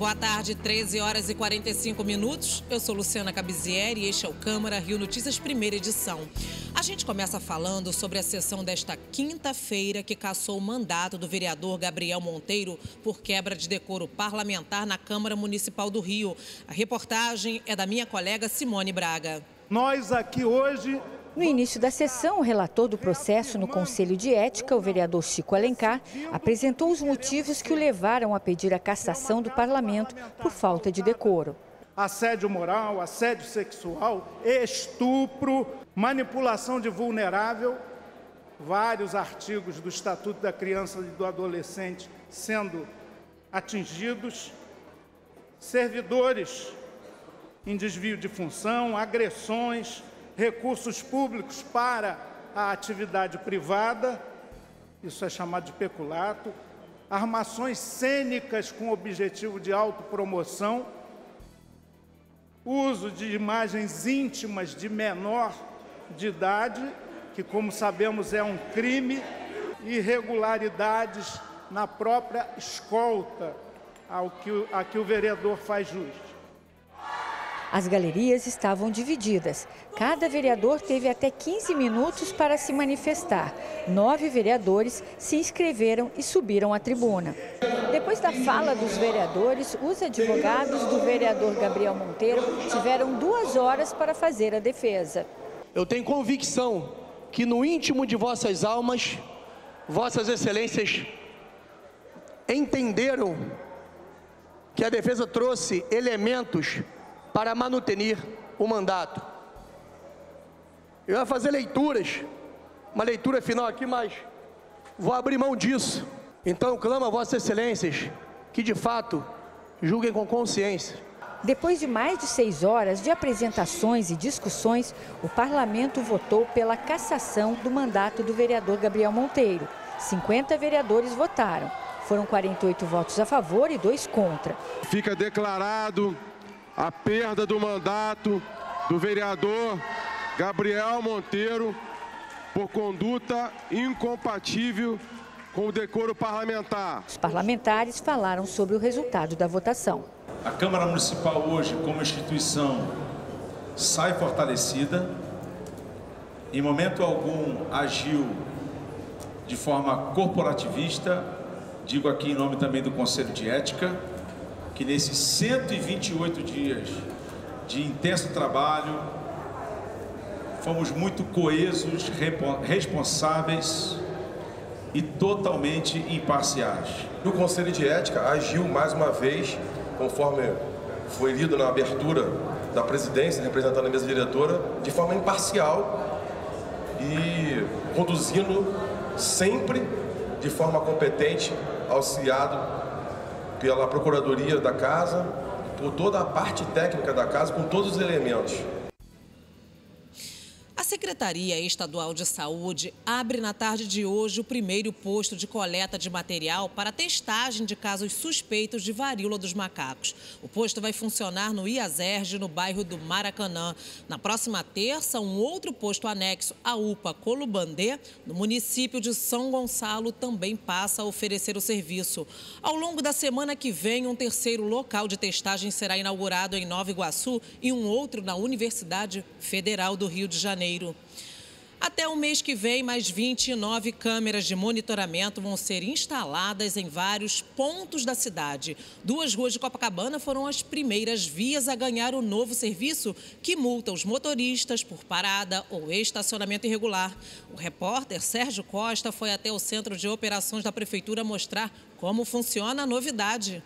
Boa tarde, 13 horas e 45 minutos. Eu sou Luciana Cabizieri e este é o Câmara Rio Notícias, primeira edição. A gente começa falando sobre a sessão desta quinta-feira que cassou o mandato do vereador Gabriel Monteiro por quebra de decoro parlamentar na Câmara Municipal do Rio. A reportagem é da minha colega Simone Braga. Nós aqui hoje... No início da sessão, o relator do processo no Conselho de Ética, o vereador Chico Alencar, apresentou os motivos que o levaram a pedir a cassação do parlamento por falta de decoro. Assédio moral, assédio sexual, estupro, manipulação de vulnerável, vários artigos do Estatuto da Criança e do Adolescente sendo atingidos, servidores em desvio de função, agressões, recursos públicos para a atividade privada, isso é chamado de peculato, armações cênicas com objetivo de autopromoção, uso de imagens íntimas de menor de idade, que, como sabemos, é um crime, irregularidades na própria escolta a que o vereador faz jus. As galerias estavam divididas. Cada vereador teve até 15 minutos para se manifestar. 9 vereadores se inscreveram e subiram à tribuna. Depois da fala dos vereadores, os advogados do vereador Gabriel Monteiro tiveram 2 horas para fazer a defesa. Eu tenho convicção que no íntimo de vossas almas, vossas excelências entenderam que a defesa trouxe elementos para manutenir o mandato. Eu ia fazer leituras, uma leitura final aqui, mas vou abrir mão disso. Então, clamo a vossas excelências que, de fato, julguem com consciência. Depois de mais de 6 horas de apresentações e discussões, o parlamento votou pela cassação do mandato do vereador Gabriel Monteiro. 50 vereadores votaram. Foram 48 votos a favor e 2 contra. Fica declarado a perda do mandato do vereador Gabriel Monteiro por conduta incompatível com o decoro parlamentar. Os parlamentares falaram sobre o resultado da votação. A Câmara Municipal hoje, como instituição, sai fortalecida. Em momento algum agiu de forma corporativista, digo aqui em nome também do Conselho de Ética, que nesses 128 dias de intenso trabalho, fomos muito coesos, responsáveis e totalmente imparciais. O Conselho de Ética agiu mais uma vez, conforme foi lido na abertura da presidência, representando a mesa diretora, de forma imparcial e conduzindo sempre de forma competente, auxiliado pela Procuradoria da Casa, por toda a parte técnica da Casa, com todos os elementos. A Secretaria Estadual de Saúde abre na tarde de hoje o primeiro posto de coleta de material para testagem de casos suspeitos de varíola dos macacos. O posto vai funcionar no Iaserg, no bairro do Maracanã. Na próxima terça, um outro posto anexo à UPA Colubandê, no município de São Gonçalo, também passa a oferecer o serviço. Ao longo da semana que vem, um terceiro local de testagem será inaugurado em Nova Iguaçu e um outro na Universidade Federal do Rio de Janeiro. Até o mês que vem, mais 29 câmeras de monitoramento vão ser instaladas em vários pontos da cidade. 2 ruas de Copacabana foram as primeiras vias a ganhar o novo serviço que multa os motoristas por parada ou estacionamento irregular. O repórter Sérgio Costa foi até o Centro de Operações da Prefeitura mostrar como funciona a novidade.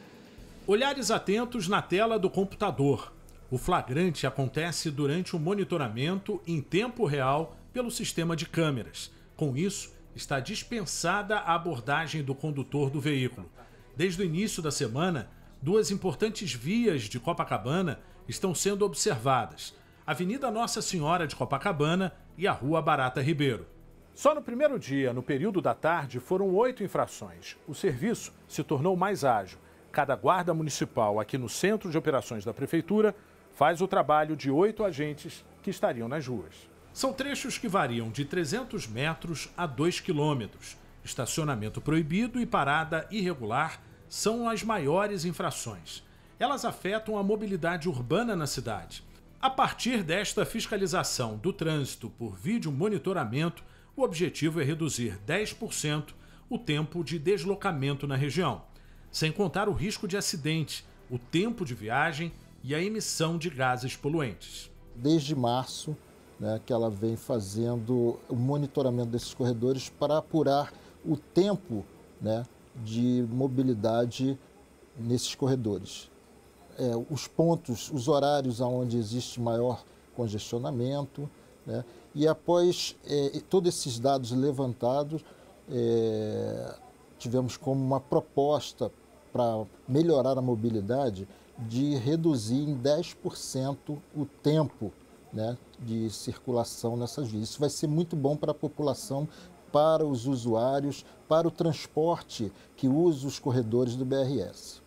Olhares atentos na tela do computador. O flagrante acontece durante o monitoramento em tempo real pelo sistema de câmeras. Com isso, está dispensada a abordagem do condutor do veículo. Desde o início da semana, 2 importantes vias de Copacabana estão sendo observadas: a Avenida Nossa Senhora de Copacabana e a Rua Barata Ribeiro. Só no primeiro dia, no período da tarde, foram 8 infrações. O serviço se tornou mais ágil. Cada guarda municipal aqui no Centro de Operações da Prefeitura faz o trabalho de 8 agentes que estariam nas ruas. São trechos que variam de 300 metros a 2 quilômetros. Estacionamento proibido e parada irregular são as maiores infrações. elas afetam a mobilidade urbana na cidade. A partir desta fiscalização do trânsito por vídeo monitoramento, o objetivo é reduzir 10% o tempo de deslocamento na região, sem contar o risco de acidente, o tempo de viagem e a emissão de gases poluentes. Desde março, que ela vem fazendo o monitoramento desses corredores para apurar o tempo de mobilidade nesses corredores. Os pontos, os horários onde existe maior congestionamento, e após todos esses dados levantados, tivemos como uma proposta para melhorar a mobilidade de reduzir em 10% o tempo de circulação nessas vias. Isso vai ser muito bom para a população, para os usuários, para o transporte que usa os corredores do BRS.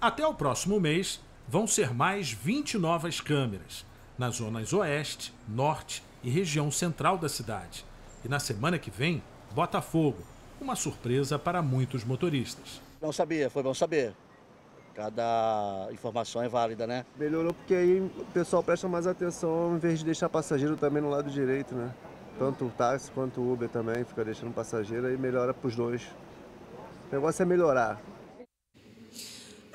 Até o próximo mês, vão ser mais 20 novas câmeras, nas zonas oeste, norte e região central da cidade. E na semana que vem, Botafogo, uma surpresa para muitos motoristas. Não sabia, foi bom saber. Cada informação é válida, né? Melhorou porque aí o pessoal presta mais atenção, em vez de deixar passageiro também no lado direito, né? Tanto o táxi quanto o Uber também fica deixando passageiro, aí melhora para os dois. O negócio é melhorar.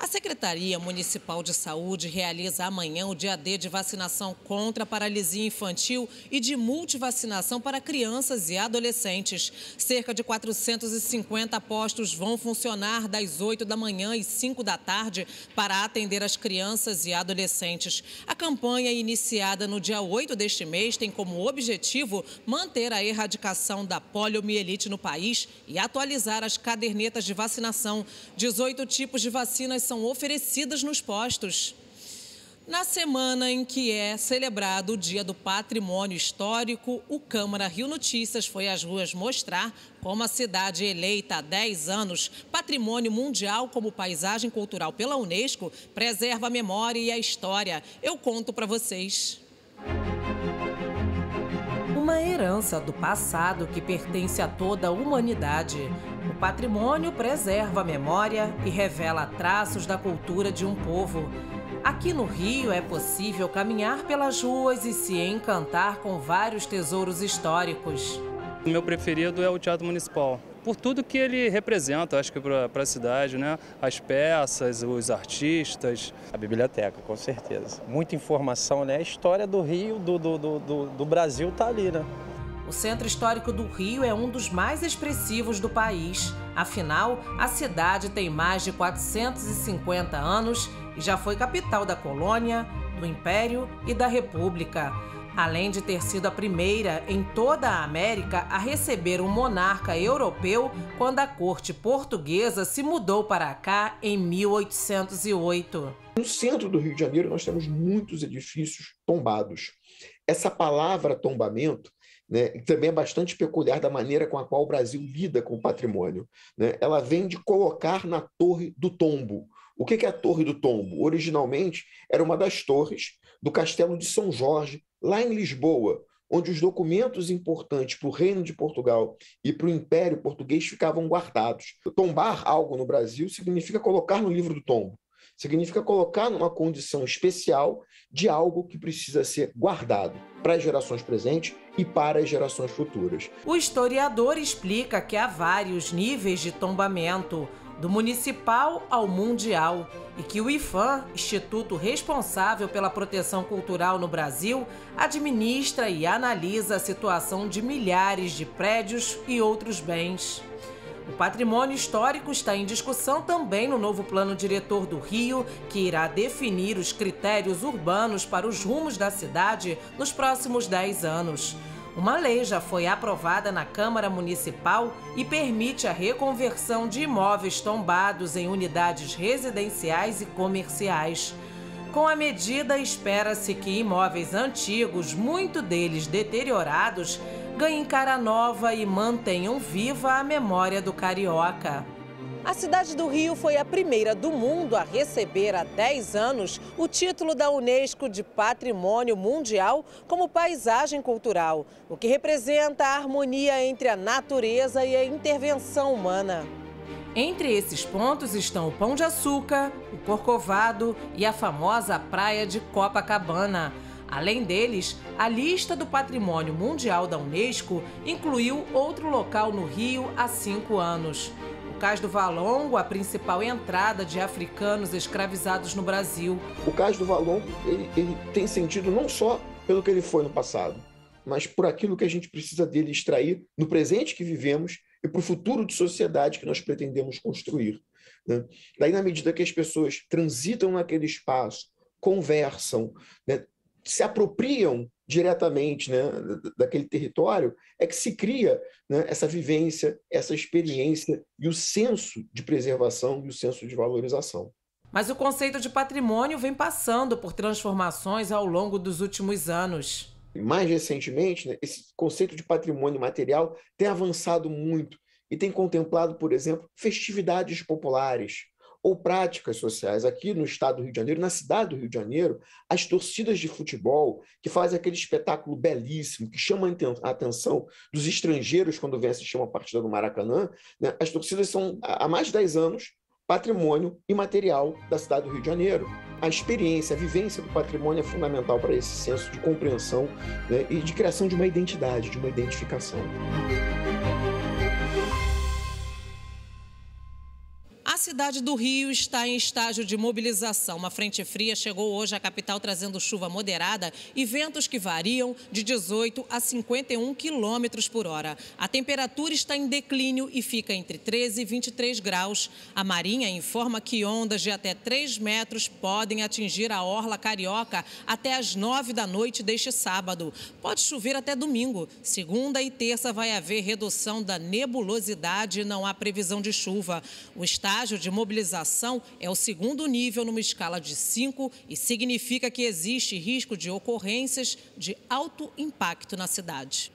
A Secretaria Municipal de Saúde realiza amanhã o dia D de vacinação contra a paralisia infantil e de multivacinação para crianças e adolescentes. Cerca de 450 postos vão funcionar das 8 da manhã às 5 da tarde para atender as crianças e adolescentes. A campanha, iniciada no dia 8 deste mês, tem como objetivo manter a erradicação da poliomielite no país e atualizar as cadernetas de vacinação. 18 tipos de vacinas são oferecidas nos postos. Na semana em que é celebrado o Dia do Patrimônio Histórico, o Câmara Rio Notícias foi às ruas mostrar como a cidade, eleita há 10 anos Patrimônio Mundial como Paisagem Cultural pela Unesco, preserva a memória e a história. Eu conto para vocês. Uma herança do passado que pertence a toda a humanidade. O patrimônio preserva a memória e revela traços da cultura de um povo. Aqui no Rio é possível caminhar pelas ruas e se encantar com vários tesouros históricos. O meu preferido é o Teatro Municipal, por tudo que ele representa, acho que para a cidade, né? As peças, os artistas. A biblioteca, com certeza. Muita informação, né? A história do Rio, do Brasil está ali, né? O Centro Histórico do Rio é um dos mais expressivos do país. Afinal, a cidade tem mais de 450 anos e já foi capital da colônia, do Império e da República. Além de ter sido a primeira em toda a América a receber um monarca europeu quando a corte portuguesa se mudou para cá em 1808. No centro do Rio de Janeiro nós temos muitos edifícios tombados. Essa palavra tombamento, também é bastante peculiar da maneira com a qual o Brasil lida com o patrimônio, Ela vem de colocar na Torre do Tombo. O que é a Torre do Tombo? Originalmente era uma das torres do Castelo de São Jorge, lá em Lisboa, onde os documentos importantes para o Reino de Portugal e para o Império Português ficavam guardados. Tombar algo no Brasil significa colocar no livro do tombo, significa colocar numa condição especial de algo que precisa ser guardado para as gerações presentes e para as gerações futuras. O historiador explica que há vários níveis de tombamento, do municipal ao mundial, e que o Iphan, instituto responsável pela proteção cultural no Brasil, administra e analisa a situação de milhares de prédios e outros bens. O patrimônio histórico está em discussão também no novo plano diretor do Rio, que irá definir os critérios urbanos para os rumos da cidade nos próximos 10 anos. Uma lei já foi aprovada na Câmara Municipal e permite a reconversão de imóveis tombados em unidades residenciais e comerciais. Com a medida, espera-se que imóveis antigos, muito deles deteriorados, ganhem cara nova e mantenham viva a memória do carioca. A cidade do Rio foi a primeira do mundo a receber há 10 anos o título da Unesco de Patrimônio Mundial como Paisagem Cultural, o que representa a harmonia entre a natureza e a intervenção humana. Entre esses pontos estão o Pão de Açúcar, o Corcovado e a famosa Praia de Copacabana. Além deles, a lista do Patrimônio Mundial da Unesco incluiu outro local no Rio há 5 anos. O Cais do Valongo, a principal entrada de africanos escravizados no Brasil. O Cais do Valongo ele tem sentido não só pelo que ele foi no passado, mas por aquilo que a gente precisa dele extrair no presente que vivemos e para o futuro de sociedade que nós pretendemos construir, né? Daí, na medida que as pessoas transitam naquele espaço, conversam, né, se apropriam diretamente, né, daquele território, é que se cria, né, essa vivência, essa experiência e o senso de preservação e o senso de valorização. Mas o conceito de patrimônio vem passando por transformações ao longo dos últimos anos. Mais recentemente, né, esse conceito de patrimônio material tem avançado muito e tem contemplado, por exemplo, festividades populares ou práticas sociais. Aqui no estado do Rio de Janeiro, na cidade do Rio de Janeiro, as torcidas de futebol, que fazem aquele espetáculo belíssimo, que chama a atenção dos estrangeiros quando vem assistir uma partida do Maracanã, né, as torcidas são, há mais de 10 anos, patrimônio imaterial da cidade do Rio de Janeiro. A experiência, a vivência do patrimônio é fundamental para esse senso de compreensão, né, e de criação de uma identidade, de uma identificação. A cidade do Rio está em estágio de mobilização. Uma frente fria chegou hoje à capital trazendo chuva moderada e ventos que variam de 18 a 51 quilômetros por hora. A temperatura está em declínio e fica entre 13 e 23 graus. A Marinha informa que ondas de até 3 metros podem atingir a orla carioca até às 9 da noite deste sábado. Pode chover até domingo. Segunda e terça vai haver redução da nebulosidade e não há previsão de chuva. O estágio de mobilização é o segundo nível numa escala de 5 e significa que existe risco de ocorrências de alto impacto na cidade.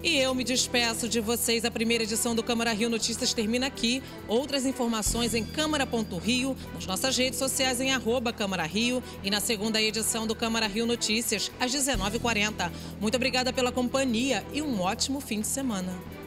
E eu me despeço de vocês. A primeira edição do Câmara Rio Notícias termina aqui. Outras informações em câmara.rio, nas nossas redes sociais em @câmarario e na segunda edição do Câmara Rio Notícias, às 19h40. Muito obrigada pela companhia e um ótimo fim de semana.